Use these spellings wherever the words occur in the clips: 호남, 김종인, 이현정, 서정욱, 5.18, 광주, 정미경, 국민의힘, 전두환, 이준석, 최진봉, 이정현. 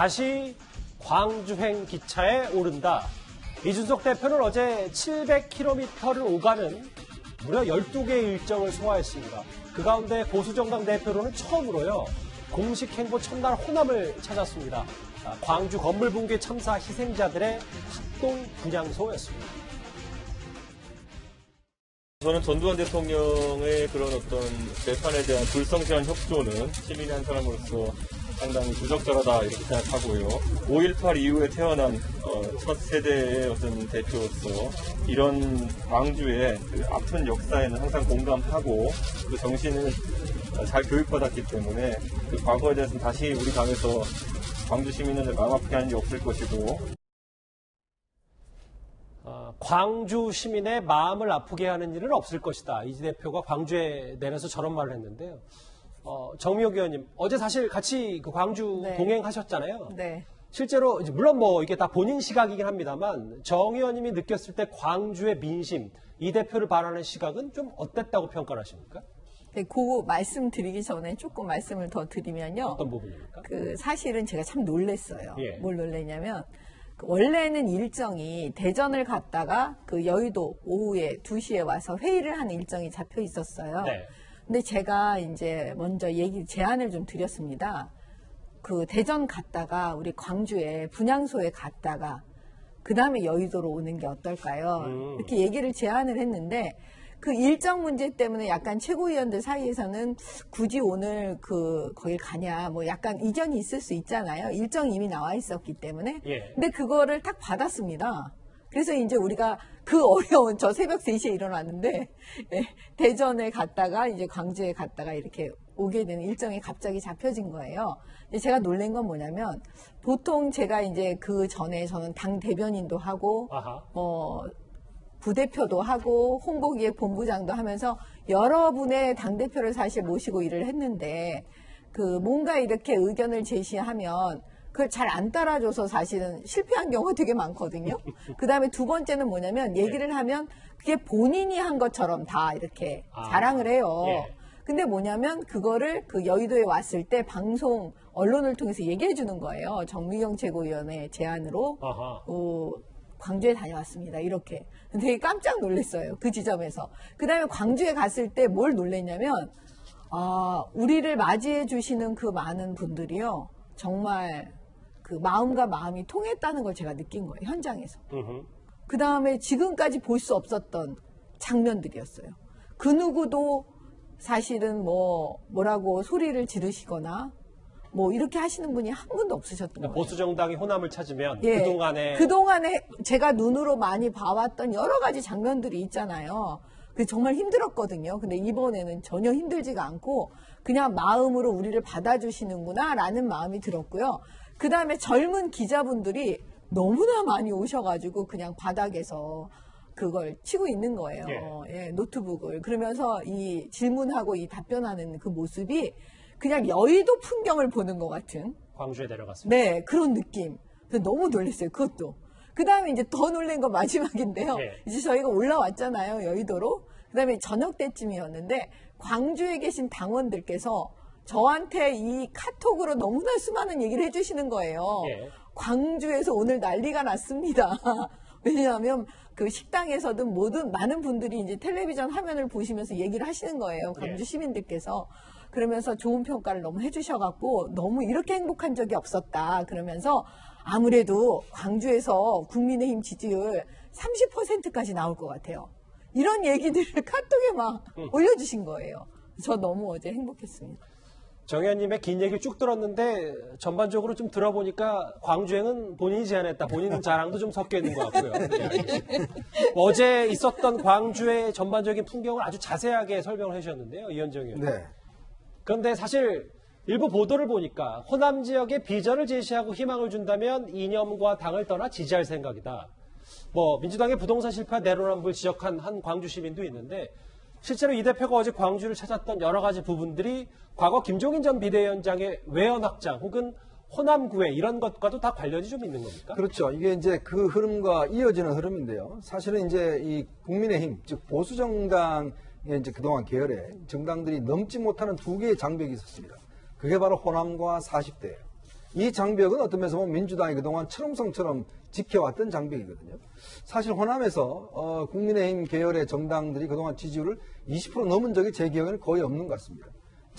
다시 광주행 기차에 오른다. 이준석 대표는 어제 700km를 오가는 무려 12개의 일정을 소화했습니다. 그 가운데 보수정당 대표로는 처음으로요, 공식 행보 첫날 호남을 찾았습니다. 광주 건물 붕괴 참사 희생자들의 합동 분향소였습니다. 저는 전두환 대통령의 그런 어떤 재판에 대한 불성실한 협조는 시민의 한 사람으로서 상당히 부적절하다 이렇게 생각하고요. 5.18 이후에 태어난 첫 세대의 어떤 대표로서 이런 광주의 그 아픈 역사에는 항상 공감하고 그 정신을 잘 교육받았기 때문에 그 과거에 대해서는 다시 우리 당에서 광주 시민을 마음 아프게 하는 게 없을 것이고. 광주 시민의 마음을 아프게 하는 일은 없을 것이다. 이 대표가 광주에 내려서 저런 말을 했는데요. 정미경 의원님, 어제 사실 같이 그 광주 네. 동행하셨잖아요. 네. 실제로 이제 물론 뭐 이게 다 본인 시각이긴 합니다만 정 의원님이 느꼈을 때 광주의 민심, 이 대표를 바라는 시각은 좀 어땠다고 평가를 하십니까? 네, 그 말씀드리기 전에 조금 말씀을 더 드리면요. 어떤 부분입니까? 그 사실은 제가 참 놀랐어요. 예. 뭘 놀랐냐면 원래는 일정이 대전을 갔다가 그 여의도 오후에 2시에 와서 회의를 한 일정이 잡혀 있었어요. 네. 근데 제가 이제 먼저 제안을 좀 드렸습니다. 그 대전 갔다가 우리 광주에 분향소에 갔다가 그 다음에 여의도로 오는 게 어떨까요? 이렇게 얘기를 제안을 했는데 그 일정 문제 때문에 약간 최고위원들 사이에서는 굳이 오늘 그 거길 가냐 뭐 약간 이견이 있을 수 있잖아요. 일정이 이미 나와 있었기 때문에. 예. 근데 그거를 딱 받았습니다. 그래서 이제 우리가 그 어려운 저 새벽 3시에 일어났는데 네, 대전에 갔다가 이제 광주에 갔다가 이렇게 오게 되는 일정이 갑자기 잡혀진 거예요. 제가 놀란 건 뭐냐면 보통 제가 이제 그 전에 저는 당 대변인도 하고 부대표도 하고 홍보기획 본부장도 하면서 여러분의 당 대표를 사실 모시고 일을 했는데 그 뭔가 이렇게 의견을 제시하면 그걸 잘 안 따라줘서 사실은 실패한 경우가 되게 많거든요. 그 다음에 두 번째는 뭐냐면 얘기를 하면 그게 본인이 한 것처럼 다 이렇게 자랑을 해요. 근데 뭐냐면 그거를 그 여의도에 왔을 때 방송 언론을 통해서 얘기해 주는 거예요. 정미경 최고위원의 제안으로 광주에 다녀왔습니다. 이렇게. 되게 깜짝 놀랐어요. 그 지점에서. 그 다음에 광주에 갔을 때 뭘 놀랐냐면 우리를 맞이해 주시는 그 많은 분들이요. 정말 그 마음과 마음이 통했다는 걸 제가 느낀 거예요. 현장에서. 그 다음에 지금까지 볼 수 없었던 장면들이었어요. 그 누구도 사실은 뭐라고 소리를 지르시거나 뭐 이렇게 하시는 분이 한 분도 없으셨던 거예요. 보수 정당이 호남을 찾으면 예, 그동안에 제가 눈으로 많이 봐왔던 여러 가지 장면들이 있잖아요. 그 정말 힘들었거든요. 근데 이번에는 전혀 힘들지가 않고 그냥 마음으로 우리를 받아주시는구나 라는 마음이 들었고요. 그 다음에 젊은 기자분들이 너무나 많이 오셔가지고 그냥 바닥에서 그걸 치고 있는 거예요. 예. 예, 노트북을. 그러면서 이 질문하고 이 답변하는 그 모습이 그냥 여의도 풍경을 보는 것 같은. 광주에 내려갔습니다. 네, 그런 느낌. 너무 놀랐어요. 그것도. 그 다음에 이제 더 놀란 건 마지막인데요. 네. 이제 저희가 올라왔잖아요. 여의도로. 그 다음에 저녁 때쯤이었는데 광주에 계신 당원들께서 저한테 이 카톡으로 너무나 수많은 얘기를 해주시는 거예요. 네. 광주에서 오늘 난리가 났습니다. 왜냐하면 그 식당에서든 모든 많은 분들이 이제 텔레비전 화면을 보시면서 얘기를 하시는 거예요. 광주 시민들께서. 그러면서 좋은 평가를 너무 해주셔갖고 너무 이렇게 행복한 적이 없었다. 그러면서 아무래도 광주에서 국민의힘 지지율 30%까지 나올 것 같아요. 이런 얘기들을 카톡에 막 올려주신 거예요. 저 너무 어제 행복했습니다. 정 의원님의 긴 얘기를 쭉 들었는데 전반적으로 좀 들어보니까 광주행은 본인이 제안했다. 본인 자랑도 좀 섞여 있는 것 같고요. 어제 있었던 광주의 전반적인 풍경을 아주 자세하게 설명을 해주셨는데요. 이현정 의원님. 네. 그런데 사실 일부 보도를 보니까 호남 지역에 비전을 제시하고 희망을 준다면 이념과 당을 떠나 지지할 생각이다. 뭐 민주당의 부동산 실패와 내로남불 지적한 한 광주 시민도 있는데 실제로 이 대표가 어제 광주를 찾았던 여러 가지 부분들이 과거 김종인 전 비대위원장의 외연 확장 혹은 호남 구애 이런 것과도 다 관련이 좀 있는 겁니까? 그렇죠. 이게 이제 그 흐름과 이어지는 흐름인데요. 사실은 이제 이 국민의힘 즉 보수 정당의 이제 그동안 계열에 정당들이 넘지 못하는 두 개의 장벽이 있었습니다. 그게 바로 호남과 40대예요. 이 장벽은 어떤 면에서 보면 민주당이 그동안 철옹성처럼 지켜왔던 장벽이거든요. 사실 호남에서 국민의힘 계열의 정당들이 그동안 지지율을 20% 넘은 적이 제 기억에는 거의 없는 것 같습니다.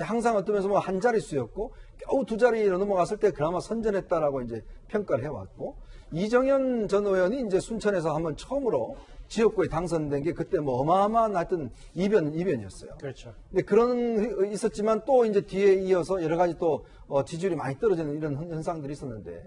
항상 어떤 면에서 보면 한 자릿수였고 겨우 두 자리로 넘어갔을 때 그나마 선전했다라고 이제 평가를 해왔고, 이정현 전 의원이 이제 순천에서 한번 처음으로 지역구에 당선된 게 그때 뭐 어마어마한 하여튼 이변이었어요. 그렇죠. 근데 그런 있었지만 또 이제 뒤에 이어서 여러 가지 또 지지율이 많이 떨어지는 이런 현상들이 있었는데,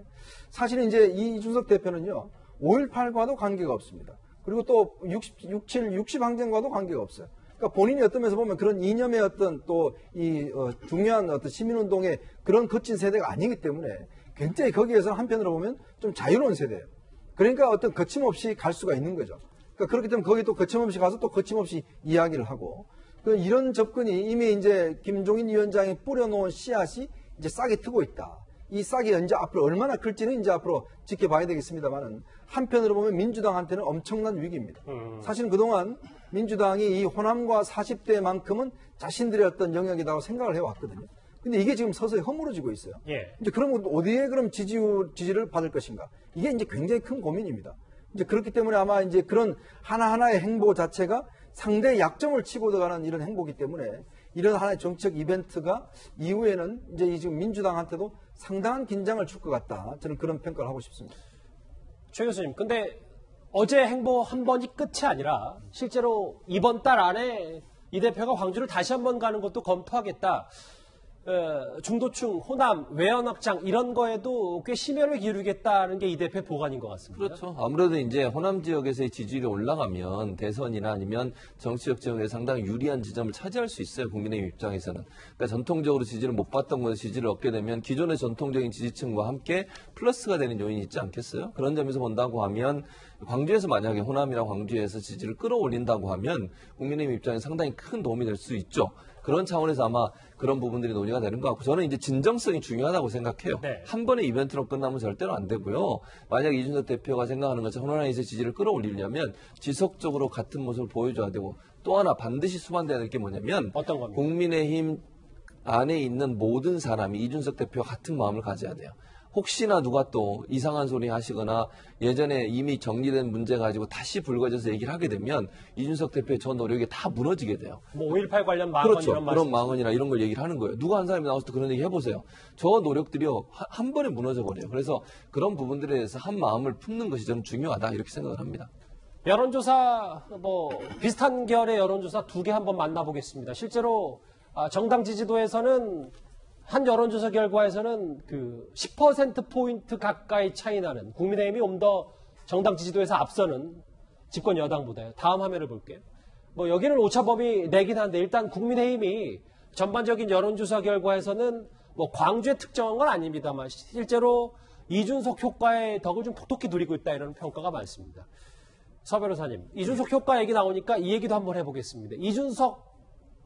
사실 이제 이준석 대표는요 5.18과도 관계가 없습니다. 그리고 또 67 항쟁과도 관계가 없어요. 그러니까 본인이 어떤 면에서 보면 그런 이념의 어떤 또 이 중요한 어떤 시민운동의 그런 거친 세대가 아니기 때문에 굉장히 거기에서 한편으로 보면 좀 자유로운 세대예요. 그러니까 어떤 거침없이 갈 수가 있는 거죠. 그러니까 그렇기 때문에 거기 또 거침없이 가서 또 거침없이 이야기를 하고, 이런 접근이 이미 이제 김종인 위원장이 뿌려놓은 씨앗이 이제 싹이 트고 있다. 이 싹이 이제 앞으로 얼마나 클지는 이제 앞으로 지켜봐야 되겠습니다만은, 한편으로 보면 민주당한테는 엄청난 위기입니다. 사실은 그동안 민주당이 이 호남과 40대만큼은 자신들의 어떤 영역이라고 생각을 해왔거든요. 근데 이게 지금 서서히 허물어지고 있어요. 예. 이제 그러면 어디에 그럼 지지를 받을 것인가? 이게 이제 굉장히 큰 고민입니다. 이제 그렇기 때문에 아마 이제 그런 하나하나의 행보 자체가 상대의 약점을 치고 들어가는 이런 행보이기 때문에 이런 하나의 정책 이벤트가 이후에는 이제 지금 민주당한테도 상당한 긴장을 줄 것 같다. 저는 그런 평가를 하고 싶습니다. 최 교수님, 근데 어제 행보 한 번이 끝이 아니라 실제로 이번 달 안에 이 대표가 광주를 다시 한 번 가는 것도 검토하겠다. 중도층, 호남, 외연 확장 이런 거에도 꽤 심혈을 기울이겠다는 게 이 대표의 보관인 것 같습니다. 그렇죠. 아무래도 이제 호남 지역에서의 지지율이 올라가면 대선이나 아니면 정치적 지역에 상당히 유리한 지점을 차지할 수 있어요. 국민의힘 입장에서는. 그러니까 전통적으로 지지를 못 받던 곳에서 지지를 얻게 되면 기존의 전통적인 지지층과 함께 플러스가 되는 요인이 있지 않겠어요? 그런 점에서 본다고 하면 광주에서 만약에 호남이나 광주에서 지지를 끌어올린다고 하면 국민의힘 입장에 상당히 큰 도움이 될 수 있죠. 그런 차원에서 아마 그런 부분들이 논의가 되는 것 같고, 저는 이제 진정성이 중요하다고 생각해요. 네. 한 번의 이벤트로 끝나면 절대로 안 되고요. 만약 이준석 대표가 생각하는 것처럼 호남에서의 지지를 끌어올리려면 지속적으로 같은 모습을 보여줘야 되고, 또 하나 반드시 수반되는 게 뭐냐면 어떤 겁니까? 국민의힘 안에 있는 모든 사람이 이준석 대표와 같은 마음을 가져야 돼요. 혹시나 누가 또 이상한 소리 하시거나 예전에 이미 정리된 문제 가지고 다시 불거져서 얘기를 하게 되면 이준석 대표의 저 노력이 다 무너지게 돼요. 뭐 5.18 관련 망언, 그렇죠. 이런 그런 망언이나 이런 걸 얘기를 하는 거예요. 누가 한 사람이 나와서 그런 얘기 해보세요. 저 노력들이요 한 번에 무너져버려요. 그래서 그런 부분들에 대해서 한 마음을 품는 것이 저는 중요하다 이렇게 생각을 합니다. 여론조사 뭐 비슷한 결의 여론조사 두 개 한번 만나보겠습니다. 실제로 정당 지지도에서는 한 여론조사 결과에서는 그 10%포인트 가까이 차이 나는, 국민의힘이 좀 더 정당 지지도에서 앞서는 집권 여당보다요. 다음 화면을 볼게요. 뭐 여기는 오차범위 내긴 한데, 일단 국민의힘이 전반적인 여론조사 결과에서는 뭐 광주에 특정한 건 아닙니다만 실제로 이준석 효과의 덕을 좀 톡톡히 누리고 있다 이런 평가가 많습니다. 서 변호사님, 이준석 효과 얘기 나오니까 이 얘기도 한번 해보겠습니다. 이준석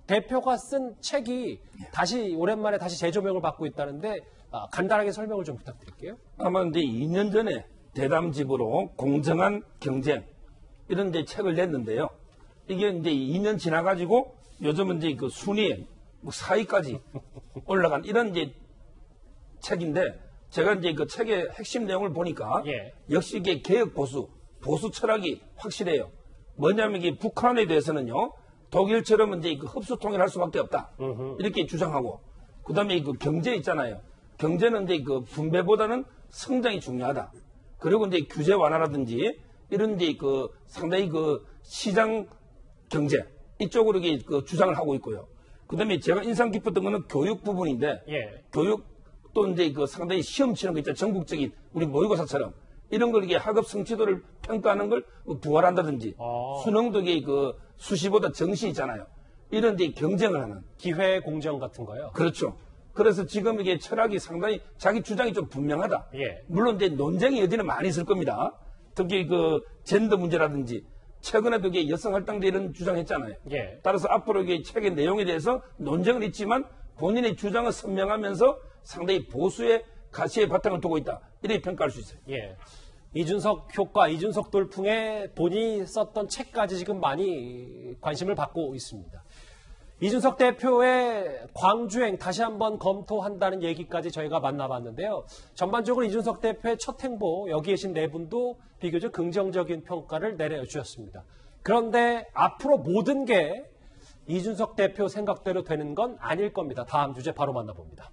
대표가 쓴 책이 다시 오랜만에 다시 재조명을 받고 있다는데 간단하게 설명을 좀 부탁드릴게요. 아마 이제 2년 전에 대담집으로 공정한 경쟁 이런 이제 책을 냈는데요. 이게 이제 2년 지나가지고 요즘은 이제 그 순위 4위까지 올라간 이런 이제 책인데, 제가 이제 그 책의 핵심 내용을 보니까 역시 이게 개혁 보수 철학이 확실해요. 뭐냐면 이게 북한에 대해서는요. 독일처럼 이제 그 흡수 통일할 수밖에 없다. 이렇게 주장하고, 그 다음에 그 경제 있잖아요. 경제는 이제 그 분배보다는 성장이 중요하다. 그리고 이제 규제 완화라든지 이런 이제 그 상당히 그 시장 경제 이쪽으로 그 주장을 하고 있고요. 그 다음에 제가 인상 깊었던 거는 교육 부분인데, 교육 또 이제 그 상당히 시험 치는 거 있잖아요. 전국적인 우리 모의고사처럼. 이런 걸 이게 학업 성취도를 평가하는 걸 부활한다든지, 수능도 이게 그 수시보다 정시 있잖아요. 이런 데 경쟁을 하는. 기회 공정 같은 거요? 그렇죠. 그래서 지금 이게 철학이 상당히 자기 주장이 좀 분명하다. 예. 물론 이제 논쟁이 여지는 많이 있을 겁니다. 특히 그 젠더 문제라든지, 최근에도 이게 여성할당제 이런 주장했잖아요. 예. 따라서 앞으로 이게 책의 내용에 대해서 논쟁은 있지만 본인의 주장을 선명하면서 상당히 보수의 가치의 바탕을 두고 있다. 이렇게 평가할 수 있어요. 예. 이준석 효과, 이준석 돌풍에 본인이 썼던 책까지 지금 많이 관심을 받고 있습니다. 이준석 대표의 광주행 다시 한번 검토한다는 얘기까지 저희가 만나봤는데요. 전반적으로 이준석 대표의 첫 행보, 여기 계신 네 분도 비교적 긍정적인 평가를 내려주셨습니다. 그런데 앞으로 모든 게 이준석 대표 생각대로 되는 건 아닐 겁니다. 다음 주제 바로 만나봅니다.